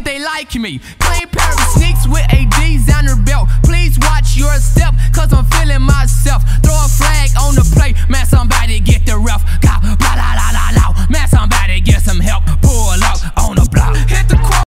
think they like me. Plain pair of sneaks with ADs on her belt.